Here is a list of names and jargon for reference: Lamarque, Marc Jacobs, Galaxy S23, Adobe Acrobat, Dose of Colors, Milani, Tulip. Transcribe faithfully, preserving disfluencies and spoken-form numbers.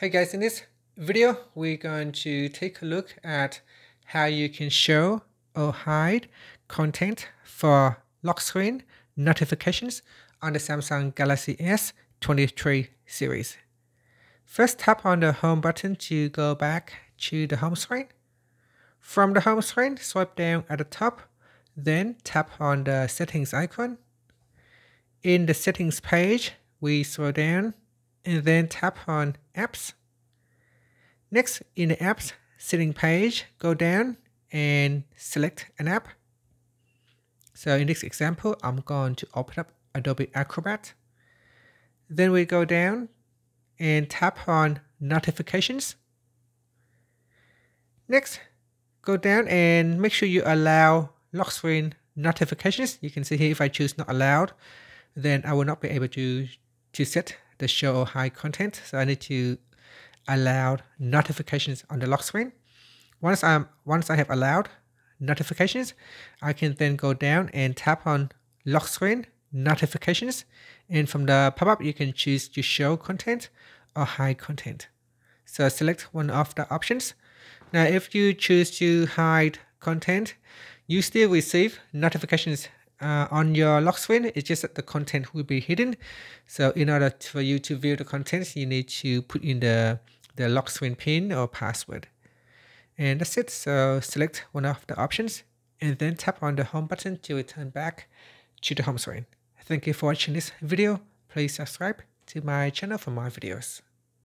Hey guys, in this video, we're going to take a look at how you can show or hide content for lock screen notifications on the Samsung Galaxy S twenty-three series. First, tap on the home button to go back to the home screen. From the home screen, swipe down at the top, then tap on the settings icon. In the settings page, we scroll down and then tap on apps. Next, in the apps setting page, go down and select an app. So in this example, I'm going to open up Adobe Acrobat. Then we go down and tap on notifications. Next, go down and make sure you allow lock screen notifications. You can see here if I choose not allowed, then I will not be able to, to set the show or hide content. So I need to allow notifications on the lock screen. Once I'm once I have allowed notifications, I can then go down and tap on lock screen notifications. And from the pop-up, you can choose to show content or hide content. So select one of the options. Now, if you choose to hide content, you still receive notifications Uh, on your lock screen. It's just that the content will be hidden. So in order for you to view the contents, you need to put in the, the lock screen pin or password. And that's it. So select one of the options and then tap on the home button to return back to the home screen. Thank you for watching this video. Please subscribe to my channel for more videos.